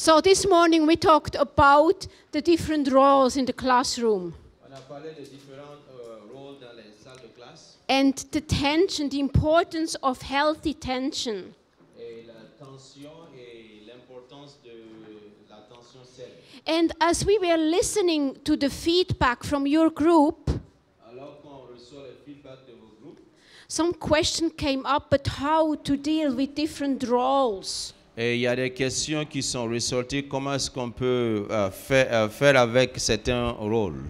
So this morning we talked about the different roles in the classroom. On a parlé des différents rôles dans les salles de classe. And the tension, the importance of healthy tension. Et la tension et l'importance de la tension saine. And as we were listening to the feedback from your group, alors qu'on reçoit le feedback de vos groupes, some question came up about how to deal with different roles. Et il y a des questions qui sont ressorties. Comment est-ce qu'on peut faire avec certains rôles?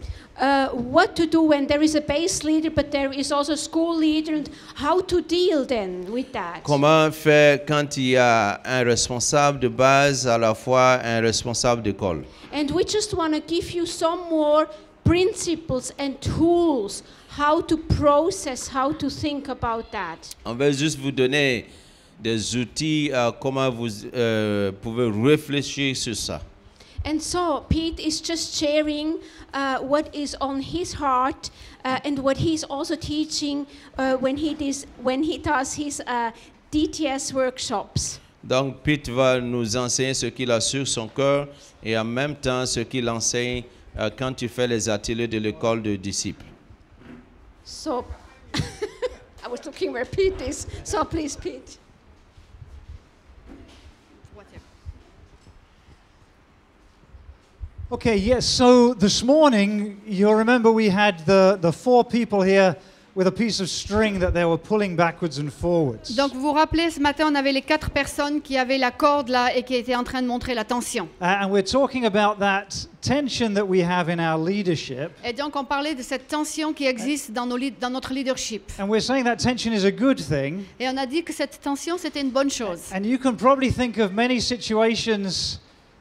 What to do when there is a base leader, but there is also a school leader, and how to deal then with that? Comment faire quand il y a un responsable de base à la fois un responsable d'école? And we just want to give you some more principles and tools how to process, how to think about that. On va juste vous donner des outils à comment vous pouvez réfléchir sur ça. And so Pete is just sharing what is on his heart and what he's also teaching when he does his DTS workshops. Donc Pete va nous enseigner ce qu'il a sur son cœur et en même temps ce qu'il enseigne quand il fait les ateliers de l'école de disciples. So I was looking where Pete is. So please, Pete. Okay, yes, so this morning, you'll remember we had the four people here with a piece of string that they were pulling backwards and forwards. Donc vous vous rappelez, ce matin, on avait les quatre personnes qui avaient la corde là et qui étaient en train de montrer la tension. And we're talking about that tension that we have in our leadership. Et donc on parlait de cette tension qui existe dans notre leadership. And we're saying that tension is a good thing. Et on a dit que cette tension c'était une bonne chose. And you can probably think of many situations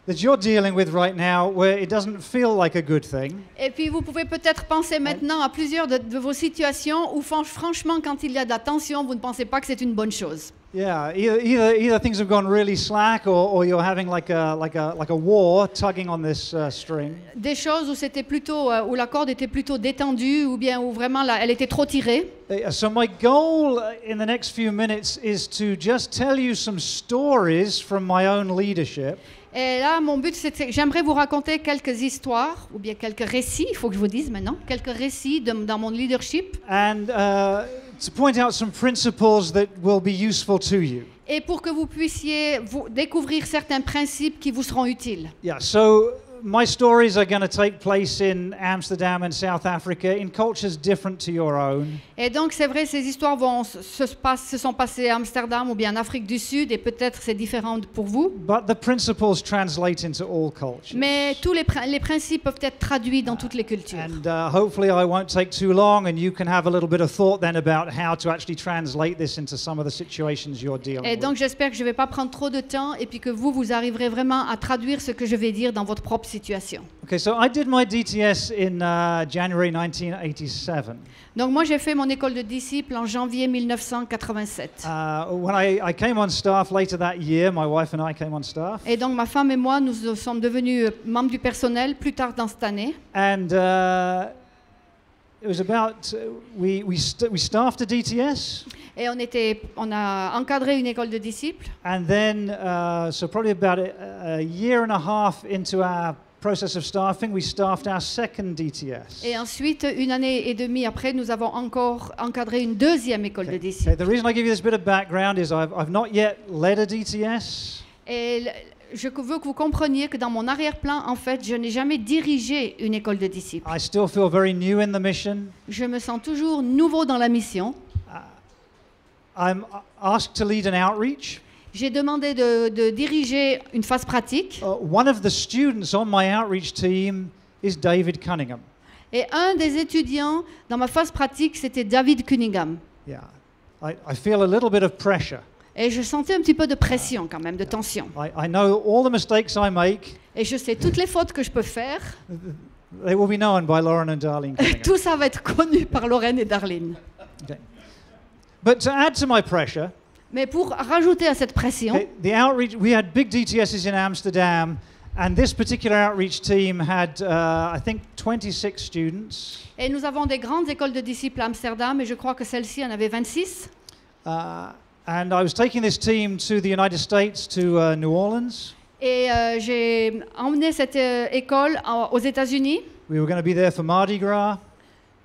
that you're dealing with right now where it doesn't feel like a good thing. Et puis vous pouvez peut-être penser maintenant à plusieurs de vos situations où franchement quand il y a de la tension, vous ne pensez pas que c'est une bonne chose. Yeah, either things have gone really slack, or you're having like a war tugging on this string. Des choses où c'était plutôt où la corde était plutôt détendue, ou bien où vraiment elle était trop tirée. So my goal in the next few minutes is to just tell you some stories from my own leadership. Et là, mon but, c'est que j'aimerais vous raconter quelques histoires, ou bien quelques récits, il faut que je vous dise maintenant, quelques récits dans mon leadership. And to point out some principles that will be useful to you. Et pour que vous puissiez découvrir certains principes qui vous seront utiles. Yeah, so my stories are going to take place in Amsterdam and South Africa in cultures different to your own. Et donc c'est vrai, ces histoires se sont passées à Amsterdam ou bien en Afrique du Sud, et peut-être c'est différent pour vous. But the principles translate into all cultures. Mais tous les principes peuvent être traduits dans toutes les cultures. And hopefully I won't take too long, and you can have a little bit of thought then about how to actually translate this into some of the situations you're dealing with. Et donc j'espère que je vais pas prendre trop de temps, et puis que vous arriverez vraiment à traduire ce que je vais dire dans votre propre situation. Okay, so I did my DTS in January 1987. Donc moi j'ai fait mon école de disciples en janvier 1987. When I came on staff later that year, my wife and I came on staff. Et donc ma femme et moi nous sommes devenus membres du personnel plus tard dans cette année. And it was about we staffed a DTS. Et on a encadré une école de disciples. And then so probably about a year and a half into our process of staffing, we staffed our second DTS. Et ensuite, une année et demie après, nous avons encore encadré une deuxième école de disciples. Okay, the reason I give you this bit of background is I've not yet led a DTS. Et je veux que vous compreniez que dans mon arrière-plan, en fait, je n'ai jamais dirigé une école de disciples. I still feel very new in the mission. Je me sens toujours nouveau dans la mission. I'm asked to lead an outreach. J'ai demandé de diriger une phase pratique. One of the students on my outreach team is David Cunningham. Et un des étudiants dans ma phase pratique, c'était David Cunningham. Yeah, I feel a little bit of pressure. Et je sentais un petit peu de pression quand même, de tension. I know all the mistakes I make. Et je sais toutes les fautes que je peux faire. They will be known by Loren and Darlene. Tout ça va être connu par Loren et Darlene. Okay. But to add to my pressure, mais pour rajouter à cette pression, the outreach, we had big DTSs in Amsterdam, and this particular outreach team had, I think, 26 students. Et nous avons des grandes écoles de disciples à Amsterdam, et je crois que celle-ci en avait 26. And I was taking this team to the United States, to New Orleans. Et j'ai emmené cette école aux États-Unis. We were going to be there for Mardi Gras.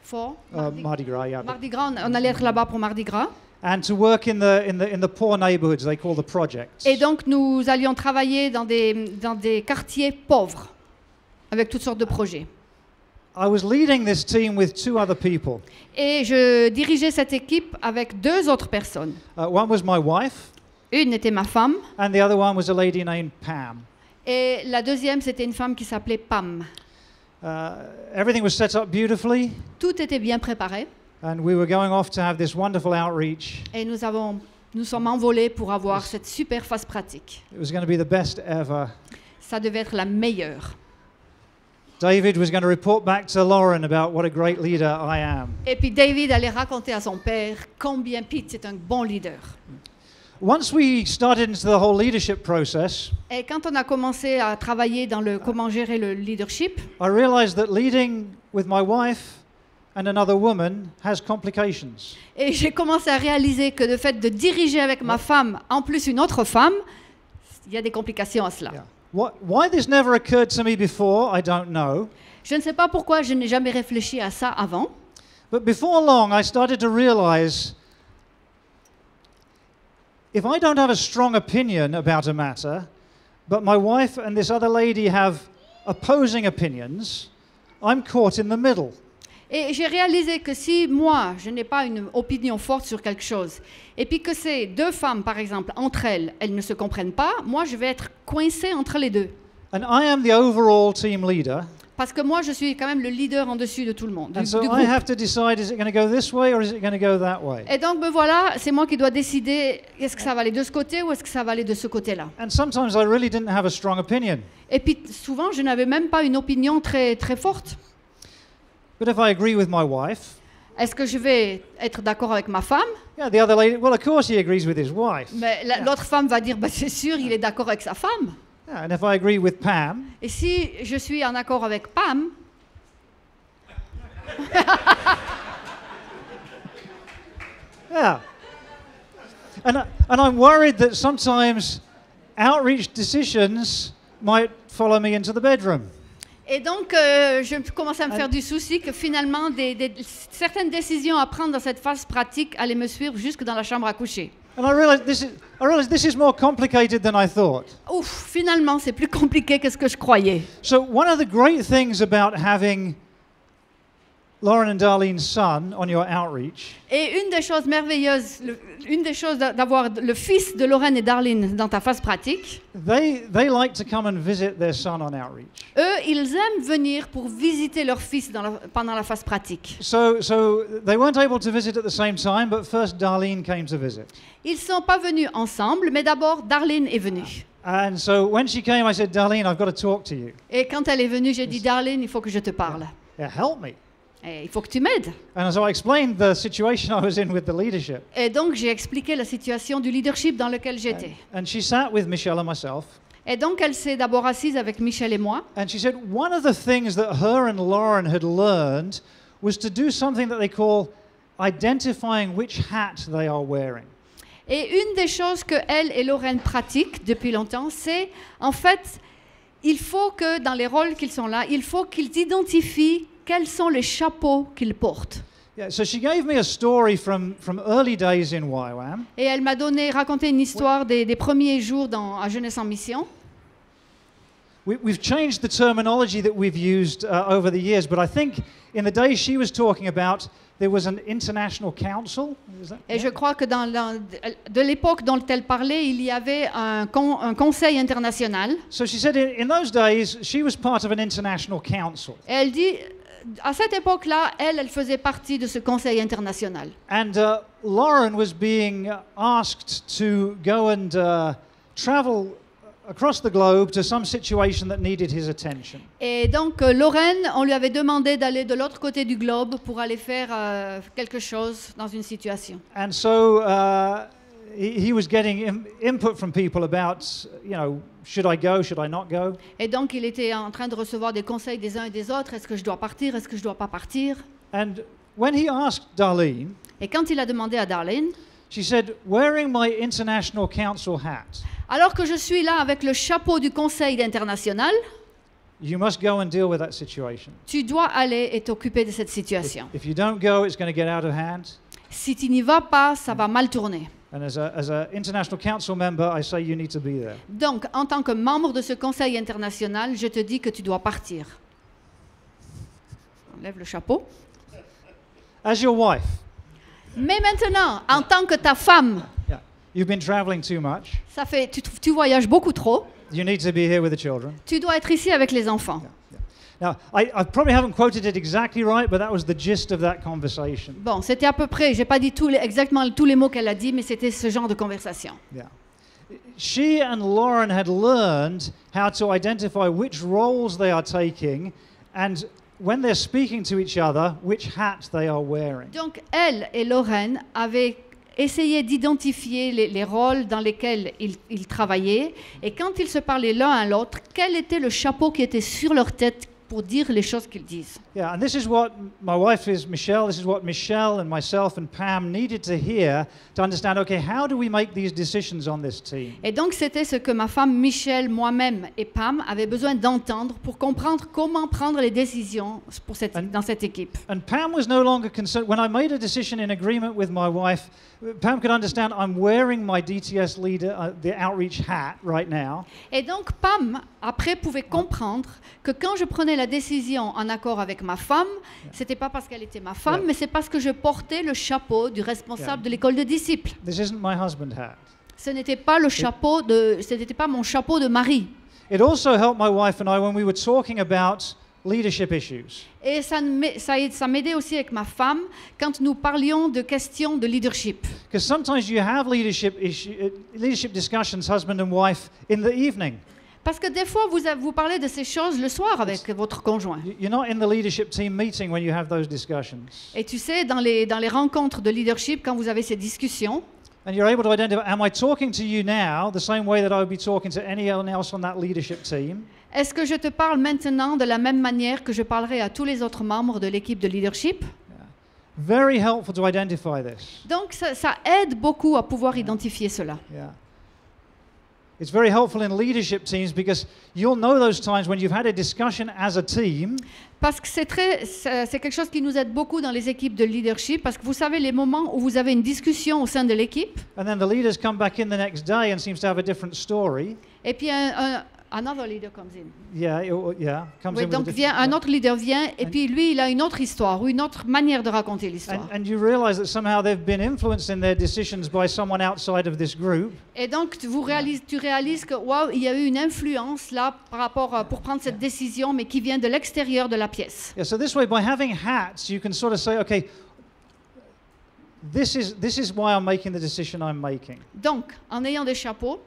For Mardi Gras, yeah. Mardi Gras, on allait être là-bas pour Mardi Gras. And to work in the poor neighborhoods they call the projects. Et donc nous allions travailler dans des quartiers pauvres avec toutes sortes de projets. I was leading this team with two other people. Et je dirigeais cette équipe avec deux autres personnes. One was my wife. Une était ma femme. And the other one was a lady named Pam. Et la deuxième, c'était une femme qui s'appelait Pam. Everything was set up beautifully. Tout était bien préparé. And we were going off to have this wonderful outreach. Et nous sommes envolés pour avoir cette super phase pratique. It was going to be the best ever. Ça devait être la meilleure. David was going to report back to Loren about what a great leader I am. Et puis David allait raconter à son père combien Pete est un bon leader. Once we started into the whole leadership process. Et quand on a commencé à travailler dans le comment gérer le leadership, I realized that leading with my wife and another woman has complications. Et j'ai commencé à réaliser que le fait de diriger avec ma femme, en plus une autre femme, il y a des complications à cela. Yeah. Why this never occurred to me before, I don't know. Je ne sais pas pourquoi je n'ai jamais réfléchi à ça avant. But before long, I started to realize if I don't have a strong opinion about a matter, but my wife and this other lady have opposing opinions, I'm caught in the middle. Et j'ai réalisé que si moi, je n'ai pas une opinion forte sur quelque chose, et puis que ces deux femmes, par exemple, entre elles, elles ne se comprennent pas, moi, je vais être coincé entre les deux. And I am the overall team leader. Parce que moi, je suis quand même le leader en dessus de tout le monde. Et donc, ben voilà, c'est moi qui dois décider est-ce que ça va aller de ce côté ou est-ce que ça va aller de ce côté-là. Really et puis, souvent, je n'avais même pas une opinion très, très forte. But if I agree with my wife, est-ce que je vais être d'accord avec ma femme? Yeah, the other lady, well, of course he agrees with his wife. Mais l'autre femme va dire, bah, c'est sûr, il est d'accord avec sa femme. Yeah, and if I agree with Pam, et si je suis en accord avec Pam, yeah, and I'm worried that sometimes outreach decisions might follow me into the bedroom. Et donc, je commençais à me faire du souci que finalement, certaines décisions à prendre dans cette phase pratique allaient me suivre jusque dans la chambre à coucher. Ouf, finalement, c'est plus compliqué que ce que je croyais. So one of the great things about having Loren and Darlene's son on your outreach. Et une des choses merveilleuses, une des choses d'avoir le fils de Loren et Darlene dans ta phase pratique. They like to come and visit their son on outreach. Eux, ils aiment venir pour visiter leur fils pendant la phase pratique. So they weren't able to visit at the same time, but first Darlene came to visit. Ils sont pas venus ensemble, mais d'abord Darlene est venue. And so when she came, I said, Darlene, I've got to talk to you. Et quand elle est venue, j'ai dit, Darlene, il faut que je te parle. Yeah, help me. Et il faut que tu m'aides. Et donc j'ai expliqué la situation du leadership dans lequel j'étais. Et donc elle s'est d'abord assise avec Michelle et moi. And she said one of the things that her and Loren had learned was to do something that they call identifying which hat they are wearing. Et une des choses que elle et Loren pratiquent depuis longtemps, c'est en fait il faut que dans les rôles qu'ils sont là, il faut qu'ils identifient quels sont les chapeaux qu'ils portent. Yeah, so she gave me a story from early days in YWAM. Et elle m'a raconté une histoire des premiers jours à Jeunesse en Mission. We've changed the terminology that we've used over the years, but I think in the days she was talking about, there was an international council. Et je crois que de l'époque dont elle parlait, il y avait un conseil international. So she said in those days, she was part of an international council. Et elle dit à cette époque-là, elle faisait partie de ce conseil international. And Loren was being asked to go and travel across the globe to some situation that needed his attention. Et donc Loren, on lui avait demandé d'aller de l'autre côté du globe pour aller faire quelque chose dans une situation. And so he was getting input from people about, you know, should I go, should I not go? Et donc il était en train de recevoir des conseils des uns et des autres, est-ce que je dois partir, est-ce que je dois pas partir? And when he asked Darlene, et quand il a demandé à Darlene, She said, wearing my international council hat. Alors que je suis là avec le chapeau du Conseil international. You must go and deal with that situation. Tu dois aller et t'occuper de cette situation. If you don't go, it's going to get out of hand. Si tu n'y vas pas, ça va mal tourner. And as a international council member, I say you need to be there. Donc, en tant que membre de ce Conseil international, je te dis que tu dois partir. Enlève le chapeau. As your wife. Mais maintenant, en tant que ta femme. Yeah. You've been traveling too much. Ça fait, tu voyages beaucoup trop. You need to be here with the children. Tu dois être ici avec les enfants. Yeah. Now, I probably haven't quoted it exactly right, but that was the gist of that conversation. Bon, c'était à peu près. J'ai pas dit exactement tous les mots qu'elle a dit, mais c'était ce genre de conversation. Yeah. She and Loren had learned how to identify which roles they are taking, and when they're speaking to each other, which hat they are wearing. Donc, elle et Loren avaient essayé d'identifier les rôles dans lesquels ils travaillaient, et quand ils se parlaient l'un à l'autre, quel était le chapeau qui était sur leur tête pour dire les choses qu'ils disent. Yeah, and this is what my wife is Michelle. This is what Michelle and myself and Pam needed to hear to understand. Okay, how do we make these decisions on this team? Et donc c'était ce que ma femme Michelle, moi-même et Pam avaient besoin d'entendre pour comprendre comment prendre les décisions pour dans cette équipe. And Pam was no longer concerned when I made a decision in agreement with my wife. Pam could understand I'm wearing my DTS leader, the outreach hat right now. Et donc Pam après pouvait comprendre que quand je prenais la décision en accord avec ma femme, c'était pas parce qu'elle était ma femme, mais c'est parce que je portais le chapeau du responsable de l'école de disciples. This isn't my husband hat. Ce n'était pas le chapeau ce n'était pas mon chapeau de mari. It also helped my wife and I when we were talking about leadership issues. Et ça m'aidait aussi avec ma femme quand nous parlions de questions de leadership. Because sometimes you have leadership discussions, husband and wife, in the evening. Parce que des fois, vous parlez de ces choses le soir avec votre conjoint. Et tu sais, dans les rencontres de leadership, quand vous avez ces discussions, est-ce que je te parle maintenant de la même manière que je parlerai à tous les autres membres de l'équipe de leadership? Very helpful to identify this. Donc, ça aide beaucoup à pouvoir identifier cela. Yeah. It's very helpful in leadership teams because you'll know those times when you've had a discussion as a team. Parce que c'est quelque chose qui nous aide beaucoup dans les équipes de leadership, parce que vous savez les moments où vous avez une discussion au sein de l'équipe. And then the leaders come back in the next day and seems to have a different story. Et puis another leader comes in. Oui, donc un autre leader vient et puis lui il a une autre histoire ou une autre manière de raconter l'histoire. Et donc tu réalises que il y a eu une influence là par rapport à, pour prendre cette décision, mais qui vient de l'extérieur de la pièce. Yeah, so this way by having hats you can sort of say okay, this is why I'm making the decision I'm making. Donc en ayant des chapeaux,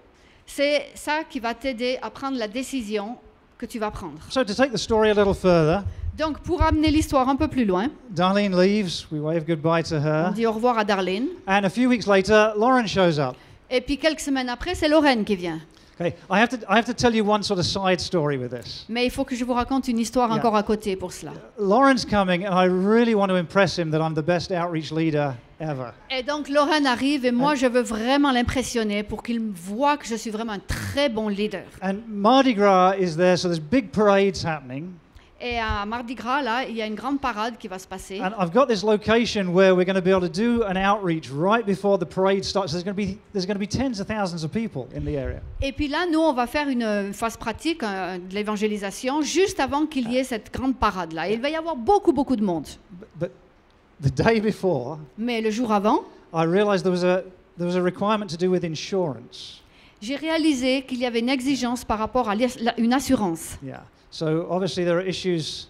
c'est ça qui va t'aider à prendre la décision que tu vas prendre. So to take the story a little further, donc pour amener l'histoire un peu plus loin, Darlene leaves, we wave goodbye to her. On dit au revoir à Darlene. And a few weeks later, Loren shows up. Et puis quelques semaines après, c'est Loren qui vient. Okay, I have to tell you one sort of side story with this. Mais il faut que je vous raconte une histoire encore à côté pour cela. Loren's coming and I really want to impress him that I'm the best outreach leader ever. Et donc Loren arrive et moi je veux vraiment l'impressionner pour qu'il voit que je suis vraiment un très bon leader. And Mardi Gras is there, so there's big parades happening. Et à Mardi Gras là, il y a une grande parade qui va se passer. And I've got this location where we're going to be able to do an outreach right before the parade starts. So there's going to be tens of thousands of people in the area. Et puis là, nous on va faire une phase pratique de l'évangélisation juste avant qu'il y ait cette grande parade là. Il va y avoir beaucoup de monde. But the day before, mais le jour avant, I realized there was a requirement to do with insurance. J'ai réalisé qu'il y avait une exigence par rapport à une assurance. Yeah. So obviously there are issues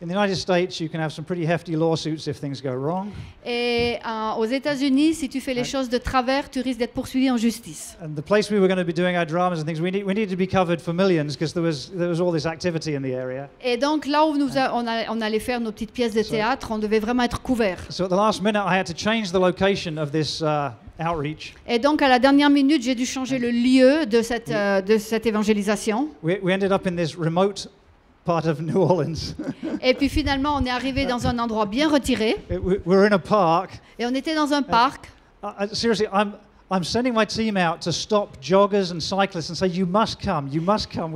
in the United States. You can have some pretty hefty lawsuits if things go wrong. Et aux États-Unis, si tu fais les choses de travers, tu risques d'être poursuivi en justice. And the place we were going to be doing our dramas and things, we needed to be covered for millions because there was all this activity in the area. Et donc là où on allait faire nos petites pièces de théâtre, on devait vraiment être couverts. So at the last minute, I had to change the location of this outreach. Et donc à la dernière minute, j'ai dû changer le lieu de cette évangélisation. We ended up in this remote part of New Orleans. Et puis finalement, on est arrivé dans un endroit bien retiré. We're in a park. Et on était dans un parc. Seriously, I'm sending my team out to stop joggers and cyclists and say, you must come, we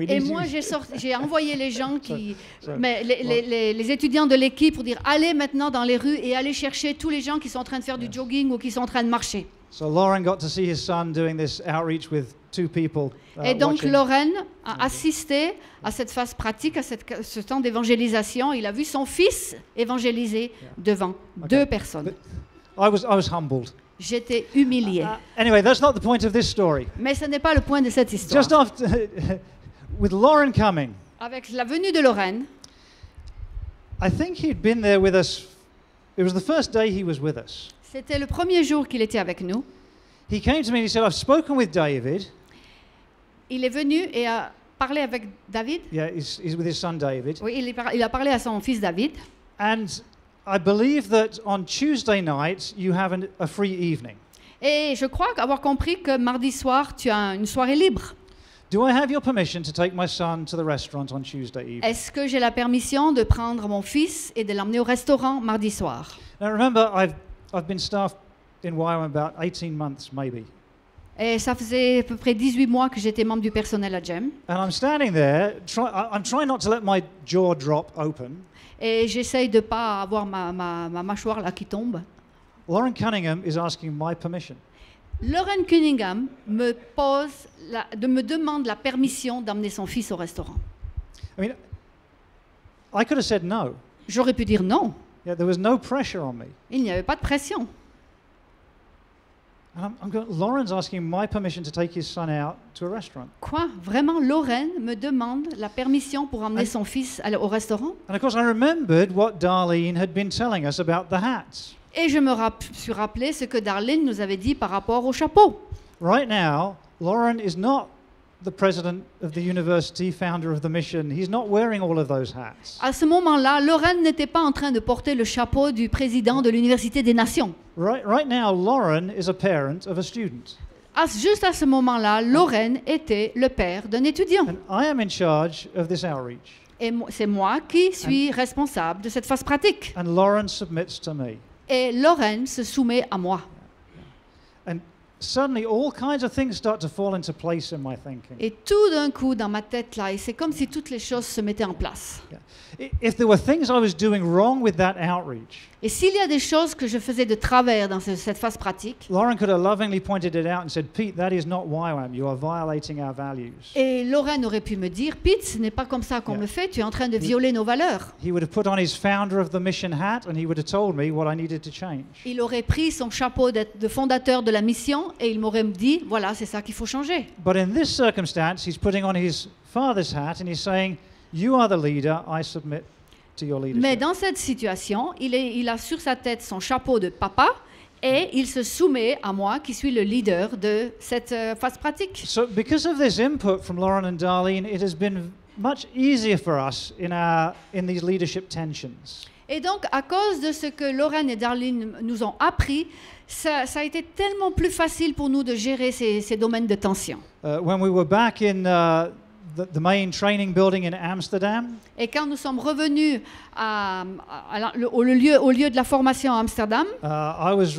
need you. Et moi, j'ai envoyé les gens qui, les étudiants de l'équipe pour dire, allez maintenant dans les rues et allez chercher tous les gens qui sont en train de faire du jogging ou qui sont en train de marcher. So Loren got to see his son doing this outreach with two people. Et donc Loren a assisté à cette phase pratique, à ce temps d'évangélisation. Il a vu son fils évangéliser devant deux personnes. But I was humbled. J'étais humilié. Anyway, that's not the point of this story. Mais ce n'est pas le point de cette histoire. Just after, with Loren coming. Avec la venue de Loren. I think he'd been there with us. It was the first day he was with us. C'était le premier jour qu'il était avec nous. He came to me and he said, I've spoken with David. Il est venu et a parlé avec David. Yeah, he's with his son David. Oui, il a parlé à son fils David. And I believe that on Tuesday night you have a free evening. Et je crois avoir compris que mardi soir tu as une soirée libre. Do I have your permission to take my son to the restaurant on Tuesday evening? Est-ce que j'ai la permission de prendre mon fils et de l'emmener au restaurant mardi soir? Now remember, I've been staff in YWAM about 18 months, maybe. Et ça faisait à peu près 18 mois que j'étais membre du personnel à Gem. And I'm standing there, I'm trying not to let my jaw drop open. Et j'essaye de pas avoir ma mâchoire là qui tombe. Loren Cunningham is asking my permission. Loren Cunningham me demande la permission d'emmener son fils au restaurant. I mean, I could have said no. J'aurais pu dire non. Yeah, there was no pressure on me. Il n'y avait pas de pression. Loren's asking my permission to take his son out to a restaurant. Quoi? Vraiment, Loren me demande la permission pour emmener son fils au restaurant? And of course, I remembered what Darlene had been telling us about the hats. Et je me suis rappelé ce que Darlene nous avait dit par rapport au chapeau. Right now, Loren is not the president of the university, founder of the mission. He's not wearing all of those hats. À ce moment-là, Loren n'était pas en train de porter le chapeau du président de l'Université des Nations. Right now, Loren is a parent of a student. Juste à ce moment-là, Loren était le père d'un étudiant. And I am in charge of this outreach. Et c'est moi qui suis responsable de cette phase pratique. And Loren submits to me. Et Loren se soumet à moi. And suddenly, all kinds of things start to fall into place in my thinking. Et tout d'un coup, dans ma tête là, c'est comme si toutes les choses se mettaient en place. If there were things I was doing wrong with that outreach. Et s'il y a des choses que je faisais de travers dans cette phase pratique. Loren could have lovingly pointed it out and said, Pete, that is not YWAM. You are violating our values. Et Loren aurait pu me dire, Pete, ce n'est pas comme ça qu'on le fait. Tu es en train de violer nos valeurs. He would have put on his founder of the mission hat and he would have told me what I needed to change. Il aurait pris son chapeau de fondateur de la mission. Et il m'aurait dit, voilà, c'est ça qu'il faut changer. But in this circumstance, he's putting on his father's hat and he's saying, "You are the leader. I submit to your leadership." Mais dans cette situation, il a sur sa tête son chapeau de papa et il se soumet à moi, qui suis le leader de cette phase pratique. So, because of this input from Loren and Darlene, it has been much easier for us in these leadership tensions. Et donc, à cause de ce que Loren et Darlene nous ont appris, ça a été tellement plus facile pour nous de gérer ces domaines de tension. When we were back in the main training building in Amsterdam. Et quand nous sommes revenus au lieu de la formation à Amsterdam. I was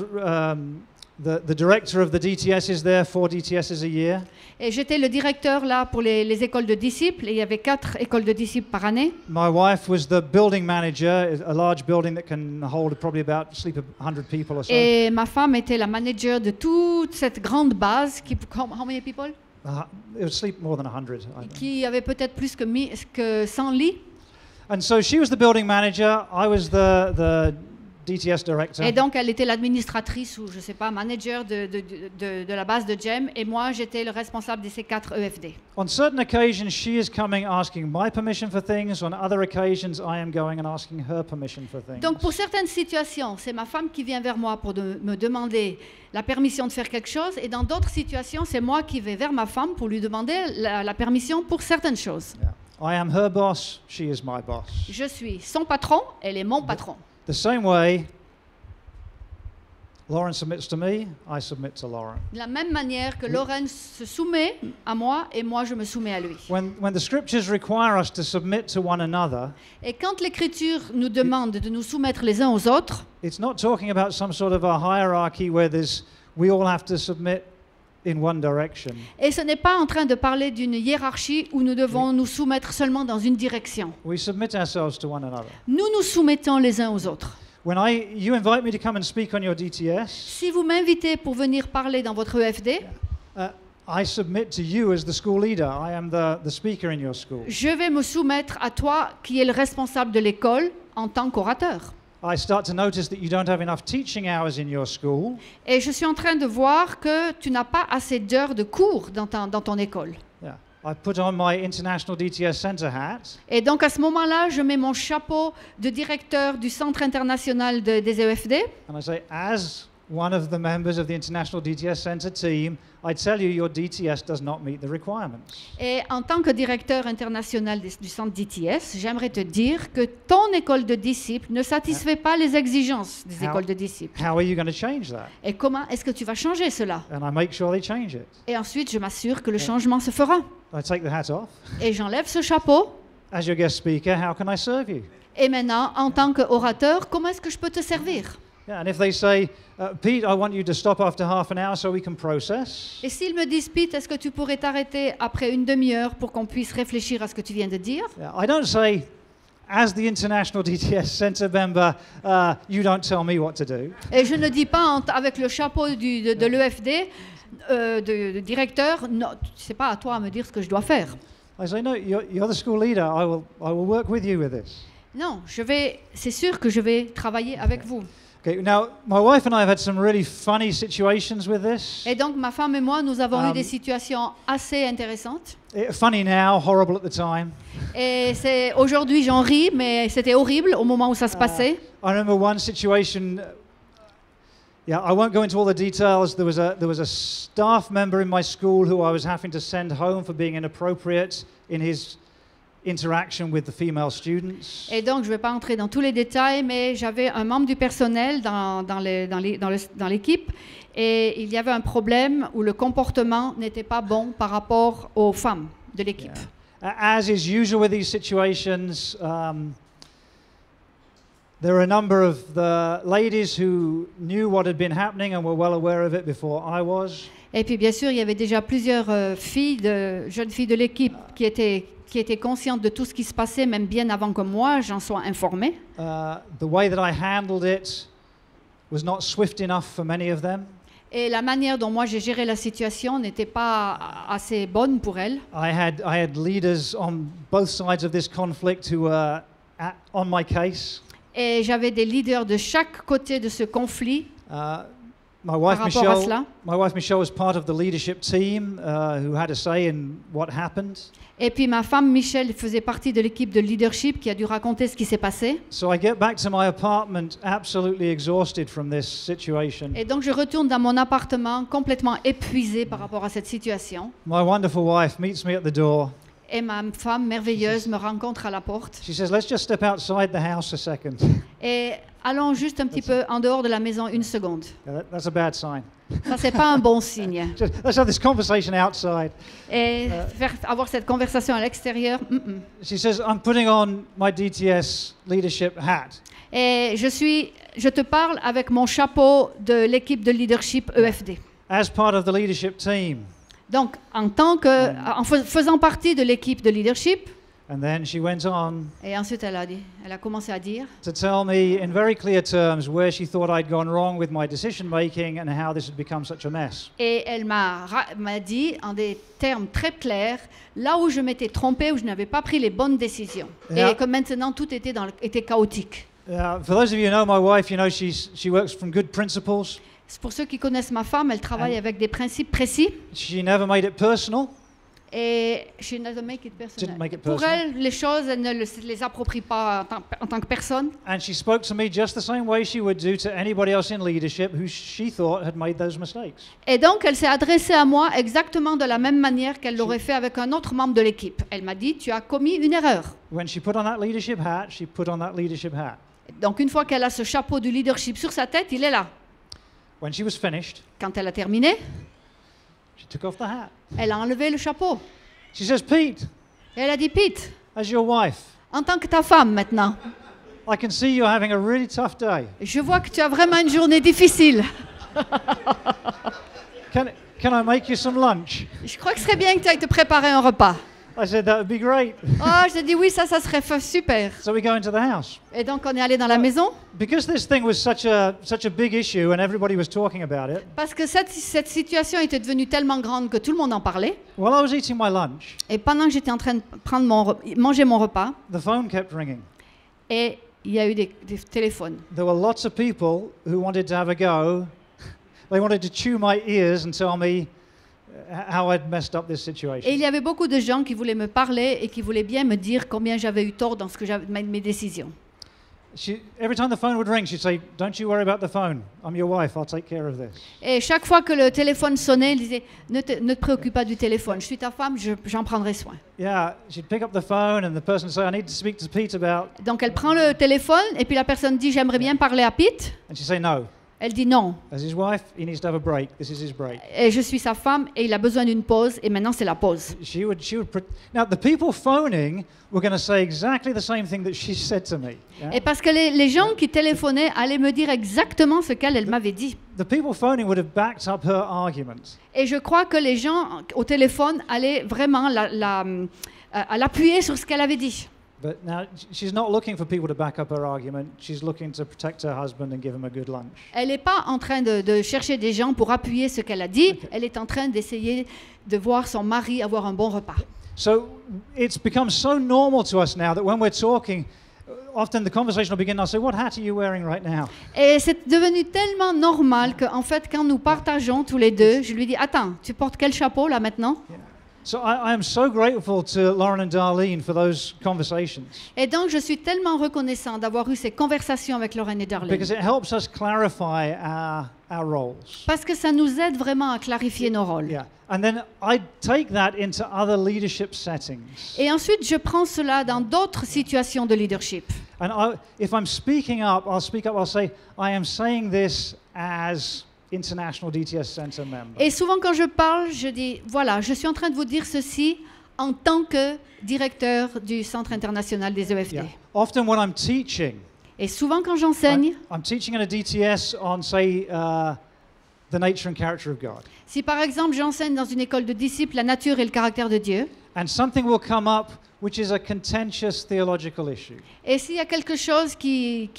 the director of the DTS is there, 4 DTSs a year. Et j'étais le directeur là pour les écoles de disciples. Et il y avait 4 écoles de disciples par année. My wife was the building manager, a large building that can hold probably about 100 people or so. Et ma femme était la manager de toute cette grande base qui how many people? It would sleep more than 100. Qui avait peut-être plus que 100 lits. And so she was the building manager. I was the DTS director. Et donc elle était l'administratrice ou je sais pas manager de la base de Gem et moi j'étais le responsable de ces 4 EFD. On certain occasions she is coming asking my permission for things, on other occasions I am going and asking her permission for things. Donc pour certaines situations, c'est ma femme qui vient vers moi pour me demander la permission de faire quelque chose et dans d'autres situations, c'est moi qui vais vers ma femme pour lui demander la permission pour certaines choses. Yeah. I am her boss, she is my boss. Je suis son patron, elle est mon patron. The same way, Loren submits to me, I submit to Loren. De la même manière que Loren se soumet à moi et moi je me soumets à lui. When the scriptures require us to submit to one another, et quand l'Écriture nous demande de nous soumettre les uns aux autres, it's not talking about some sort of a hierarchy where there's we all have to submit in one direction. Et ce n'est pas en train de parler d'une hiérarchie où nous devons nous soumettre seulement dans une direction. We submit ourselves to one another. Nous nous soumettons les uns aux autres. When you invite me to come and speak on your DTS, si vous m'invitez pour venir parler dans votre EFD, I submit to you as the school leader. I am the speaker in your school. Je vais me soumettre à toi qui est le responsable de l'école en tant qu'orateur. I start to notice that you don't have enough teaching hours in your school. Et je suis en train de voir que tu n'as pas assez d'heures de cours dans ton école. Yeah. I put on my international DTS center hat. Et donc à ce moment-là, je mets mon chapeau de directeur du centre international des EFD. And I say, as one of the members of the international DTS center team, I tell you your DTS does not meet the requirements. Et en tant que directeur international du centre DTS, j'aimerais te dire que ton école de disciples ne satisfait pas les exigences des écoles de disciples. How are you going to change that? Et comment est-ce que tu vas changer cela? And I make sure they change it. Et ensuite, je m'assure que le changement se fera. I take the hat off. Et j'enlève ce chapeau. As your guest speaker, how can I serve you? Et maintenant, en tant qu'orateur, comment est-ce que je peux te servir? Yeah, and if they say, Pete, I want you to stop after half an hour so we can process. Et s'ils me disent, Pete, est-ce que tu pourrais t'arrêter après une demi-heure pour qu'on puisse réfléchir à ce que tu viens de dire? Yeah, I don't say, as the international DTS center member, you don't tell me what to do. Et je ne dis pas avec le chapeau de l'EFD, de directeur, non, c'est pas à toi à me dire ce que je dois faire. I say, no, you're the school leader. I will work with you with this. Non, c'est sûr que je vais travailler avec vous. Okay, now my wife and I have had some really funny situations with this. Et donc ma femme et moi nous avons eu des situations assez intéressantes. Funny now, horrible at the time. Et c'est aujourd'hui j'en ris, mais c'était horrible au moment où ça se passait. I remember one situation. Yeah, I won't go into all the details. There was a staff member in my school who I was having to send home for being inappropriate in his interaction with the female students. Et donc, je ne vais pas entrer dans tous les détails, mais j'avais un membre du personnel dans l'équipe, et il y avait un problème où le comportement n'était pas bon par rapport aux femmes de l'équipe. Yeah. As is usual with these situations, there are a number of the ladies who knew what had been happening and were well aware of it before I was. Et puis, bien sûr, il y avait déjà plusieurs jeunes filles de l'équipe qui étaient conscientes de tout ce qui se passait, même bien avant que moi j'en sois informé. The way that I handled it was not swift enough for many of them. Et la manière dont moi j'ai géré la situation n'était pas assez bonne pour elles. I had leaders on both sides of this conflict who were on my case. Et j'avais des leaders de chaque côté de ce conflit. My wife Michelle was part of the leadership team who had a say in what happened. Et puis ma femme Michelle faisait partie de l'équipe de leadership qui a dû raconter ce qui s'est passé. So I get back to my apartment absolutely exhausted from this situation. Et donc je retourne dans mon appartement complètement épuisé par rapport à cette situation. My wonderful wife meets me at the door. Et ma femme merveilleuse me rencontre à la porte. She says, let's just step outside the house a second. Et allons juste un petit peu en dehors de la maison une seconde. Yeah, that's a bad sign. Ça, c'est pas un bon signe. Let's have this conversation outside. Et avoir cette conversation à l'extérieur. She says, I'm putting on my DTS leadership hat. Et je te parle avec mon chapeau de l'équipe de leadership EFD. As part of the leadership team. Donc, en faisant partie de l'équipe de leadership, and then she went on, et ensuite elle a commencé à dire, to tell me in very clear terms where she thought I'd gone wrong with my decision making and how this had become such a mess. Et elle m'a dit en des termes très clairs là où je m'étais trompée, où je n'avais pas pris les bonnes décisions, et que maintenant tout était chaotique. For those of you who know my wife, you know she works from good principles. Pour ceux qui connaissent ma femme, elle travaille avec des principes précis. She never made it personal. Et she never made it personal. Didn't make it personal. Pour elle, les choses, elle ne les approprie pas en tant que personne. And she spoke to me just the same way she would do to anybody else in leadership who she thought had made those mistakes. Et donc, elle s'est adressée à moi exactement de la même manière qu'elle l'aurait fait avec un autre membre de l'équipe. Elle m'a dit, tu as commis une erreur. When she put on that leadership hat, she put on that leadership hat. Donc, une fois qu'elle a ce chapeau du leadership sur sa tête, il est là. When she was finished, quand elle a terminé, she took off the hat. Elle a enlevé le chapeau. She says, Pete, et elle a dit, Pete, as your wife, en tant que ta femme maintenant, I can see you're having a really tough day. Je vois que tu as vraiment une journée difficile. Can I make you some lunch? Je crois que ce serait bien que tu ailles te préparer un repas. I said that would be great. Oh, j'ai dit oui, ça serait super. So we go into the house. Et donc on est allé dans la maison. Because this thing was such a big issue and everybody was talking about it. Parce que cette situation était devenue tellement grande que tout le monde en parlait. While I was eating my lunch. Et pendant que j'étais en train de prendre manger mon repas. The phone kept ringing. Et il y a eu des téléphones. There were lots of people who wanted to have a go. They wanted to chew my ears and tell me how I'd messed up this situation. Et il y avait beaucoup de gens qui voulaient me parler et qui voulaient bien me dire combien j'avais eu tort dans ce que mes décisions. Every time the phone would ring, she'd say, "Don't you worry about the phone. I'm your wife. I'll take care of this." Et chaque fois que le téléphone sonnait, elle disait, "Ne te préoccupe pas du téléphone. Je suis ta femme. J'en prendrai soin." Yeah, she'd pick up the phone and the person would say, "I need to speak to Pete about." Donc elle prend le téléphone et puis la personne dit, "J'aimerais bien parler à Pete." And she say no. Elle dit non. Et je suis sa femme et il a besoin d'une pause et maintenant c'est la pause. Et parce que les gens qui téléphonaient allaient me dire exactement ce qu'elle m'avait dit. Et je crois que les gens au téléphone allaient vraiment l'appuyer sur ce qu'elle avait dit. But now she's not looking for people to back up her argument. She's looking to protect her husband and give him a good lunch. Elle n'est pas en train de chercher des gens pour appuyer ce qu'elle a dit. Okay. Elle est en train d'essayer de voir son mari avoir un bon repas. So it's become so normal to us now that when we're talking, often the conversation will begin. I'll say, "What hat are you wearing right now?" Et c'est devenu tellement normal que, en fait, quand nous partageons tous les deux, je lui dis, "Attends, tu portes quel chapeau là maintenant?" Yeah. So I am so grateful to Loren and Darlene for those conversations. Et donc je suis tellement reconnaissant d'avoir eu ces conversations avec Loren et Darlene. Because it helps us clarify our roles. Parce que ça nous aide vraiment à clarifier nos rôles. Yeah. And then I take that into other leadership settings. Et ensuite je prends cela dans d'autres situations de leadership. And if I'm speaking up, I'll speak up. I'll say, I am saying this as International DTS Center member. Et souvent quand je parle, je dis, voilà, je suis en train de vous dire ceci en tant que directeur du Centre international des EFT. Yeah. Often when I'm teaching, et souvent quand j'enseigne, I'm teaching in a DTS on, say, the nature and character of God. Si par exemple j'enseigne dans une école de disciples la nature et le caractère de Dieu, and something will come up which is a contentious theological issue. Et s'il y a quelque chose qui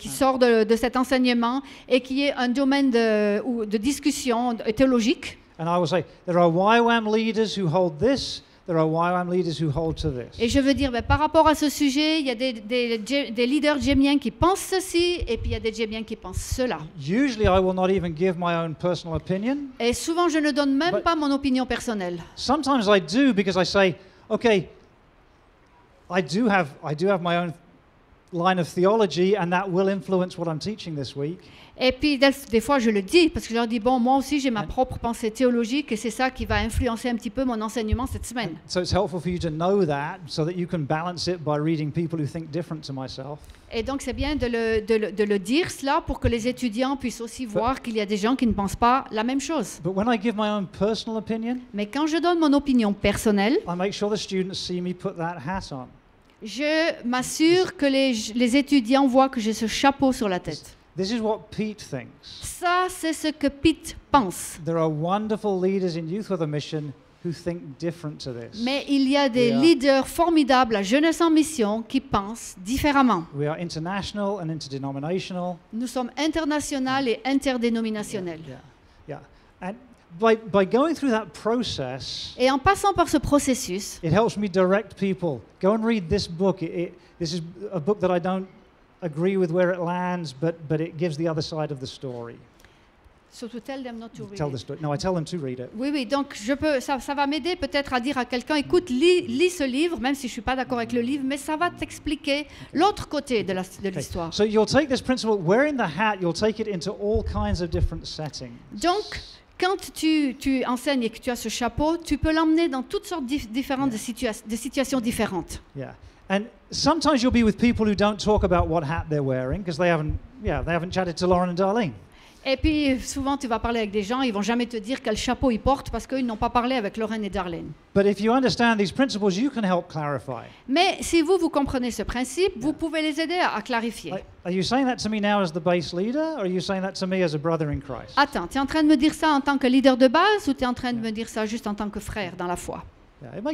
sort de cet enseignement et qui est un domaine de discussion théologique. And I will say, there are YWAM leaders who hold this. There are YWAM leaders who hold to this. Et je veux dire, par rapport à ce sujet, il y a des leaders gémiens qui pensent ceci, et puis il y a des gémiens qui pensent cela. Usually, I will not even give my own personal opinion. Et souvent, je ne donne même pas mon opinion personnelle. Sometimes I do because I say, okay, I do have my own line of theology, and that will influence what I'm teaching this week. Et puis des fois je le dis parce que je leur dis, bon, moi aussi j'ai ma propre pensée théologique et c'est ça qui va influencer un petit peu mon enseignement cette semaine. Et donc c'est bien de le dire cela pour que les étudiants puissent aussi voir qu'il y a des gens qui ne pensent pas la même chose. Mais quand je donne mon opinion personnelle, je m'assure que les étudiants voient que j'ai ce chapeau sur la tête. This is what Pete thinks. Ça, c'est ce que Pete pense. There are wonderful leaders in youth with a mission who think different to this. Mais il y a des leaders formidables à Jeunesse en Mission qui pensent différemment. We are international and interdenominational. Nous sommes internationaux et interdénominationnels. Yeah. And by going through that process, et en passant par ce processus, it helps me direct people. Go and read this book. This is a book that I don't agree with where it lands, but it gives the other side of the story. So to tell them not to read. Tell the story. No, I tell them to read it. Oui, donc ça va m'aider peut-être à dire à quelqu'un, écoute, lis ce livre, même si je suis pas d'accord avec le livre, mais ça va t'expliquer l'autre côté de l'histoire. So you'll take this principle, wearing the hat, you'll take it into all kinds of different settings. Donc quand tu enseignes et que tu as ce chapeau, tu peux l'emmener dans toutes sortes différentes de situations différentes. Yeah. And sometimes you'll be with people who don't talk about what hat they're wearing because they haven't chatted to Loren and Darlene. Et puis, souvent, tu vas parler avec des gens, ils ne vont jamais te dire quel chapeau ils portent parce qu'ils n'ont pas parlé avec Loren et Darlene. Mais si vous comprenez ce principe, vous pouvez les aider à clarifier. Attends, tu es en train de me dire ça en tant que leader de base ou tu es en train de me dire ça juste en tant que frère dans la foi? Il y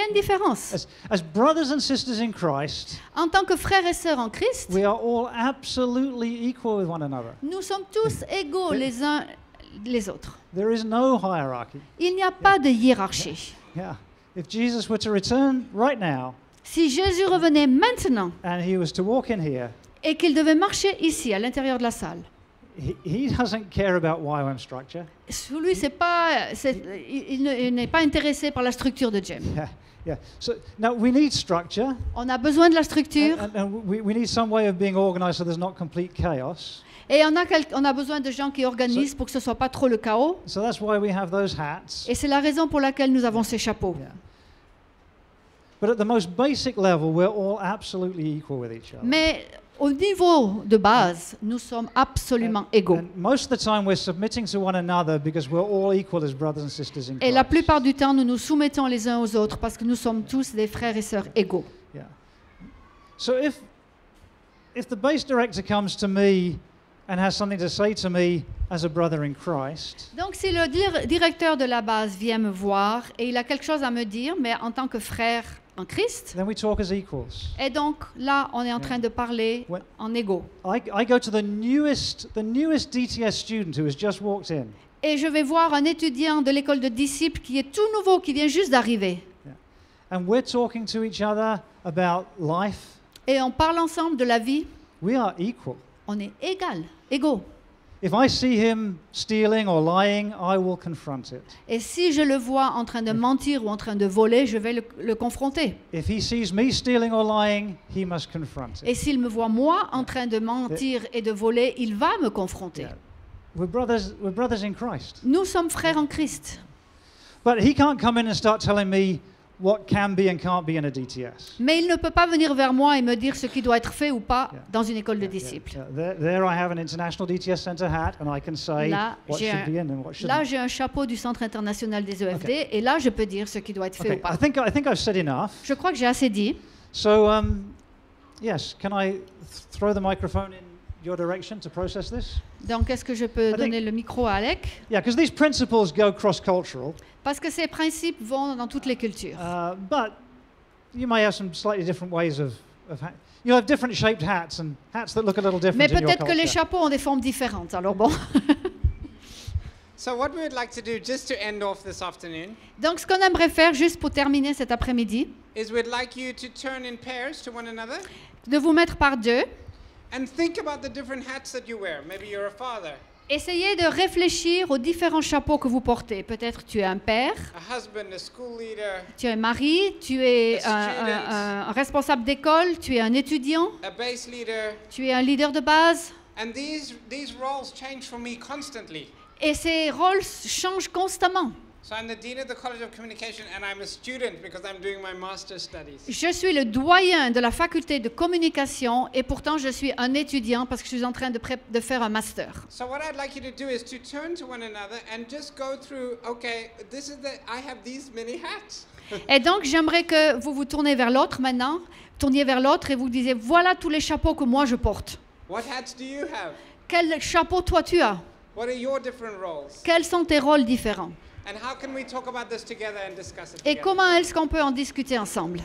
a une différence. As brothers and sisters in Christ, en tant que frères et sœurs en Christ, we are all absolutely equal with one another. Nous sommes tous égaux les uns les autres. There is no hierarchy. Il n'y a pas de hiérarchie. If Jesus were to return right now, si Jésus revenait maintenant, and he was to walk in here, et qu'il devait marcher ici à l'intérieur de la salle, he doesn't care about YWAM structure. Lui, il n'est pas intéressé par la structure de Gem. So now we need structure. On a besoin de la structure. And we need some way of being organized so there's not complete chaos. Et on a besoin de gens qui organisent pour que ce soit pas trop le chaos. So that's why we have those hats. Et c'est la raison pour laquelle nous avons ces chapeaux. But at the most basic level, we're all absolutely equal with each other. Mais au niveau de base, nous sommes absolument égaux. Et la plupart du temps, nous nous soumettons les uns aux autres parce que nous sommes tous des frères et sœurs égaux. Donc, si le directeur de la base vient me voir et il a quelque chose à me dire, mais en tant que frère en Christ, then we talk as equals. Et donc là, on est en train de parler en égaux. I go to the newest DTS student who has just walked in. Et je vais voir un étudiant de l'école de disciples qui est tout nouveau, qui vient juste d'arriver. And we're talking to each other about life. Et on parle ensemble de la vie. We are equal. On est égaux. If I see him stealing or lying, I will confront it. Et si je le vois en train de mentir ou en train de voler, je vais le confronter. If he sees me stealing or lying, he must confront it. Et s'il me voit moi en train de mentir et de voler, il va me confronter. We're brothers in Christ. Nous sommes frères en Christ. But he can't come in and start telling me what can be and can't be in a DTS. Mais il ne peut pas venir vers moi et me dire ce qui doit être fait ou pas dans une école de disciples. Là, j'ai un chapeau du Centre international des EFD et là, je peux dire ce qui doit être fait ou pas. I think I've said enough. Je crois que j'ai assez dit. So, yes, can I throw the microphone in your direction to process this? Donc, est-ce que je peux donner le micro à Alec? Because these principles go cross-cultural. Parce que ces principes vont dans toutes les cultures. But you may have some slightly different ways of you have different shaped hats and hats that look a little different. Mais peut-être que les chapeaux ont des formes différentes. Alors bon. So what we would like to do just to end off this afternoon. Donc ce qu'on aimerait faire juste pour terminer cet après-midi. Is we'd like you to turn in pairs to one another. De vous mettre par deux. And think about the different hats that you wear. Maybe you're a father. Essayez de réfléchir aux différents chapeaux que vous portez. Peut-être tu es un père, a husband, a school leader, tu es un mari, tu es un responsable d'école, tu es un étudiant, a base leader, tu es un leader de base. And these roles change for me constantly. Et ces rôles changent constamment. Je suis le doyen de la faculté de communication et pourtant je suis un étudiant parce que je suis en train de faire un master. Et donc j'aimerais que vous vous tourniez vers l'autre maintenant, et vous disiez voilà tous les chapeaux que moi je porte. Quel chapeau toi tu as? Quels sont tes rôles différents? Et comment est-ce qu'on peut en discuter ensemble?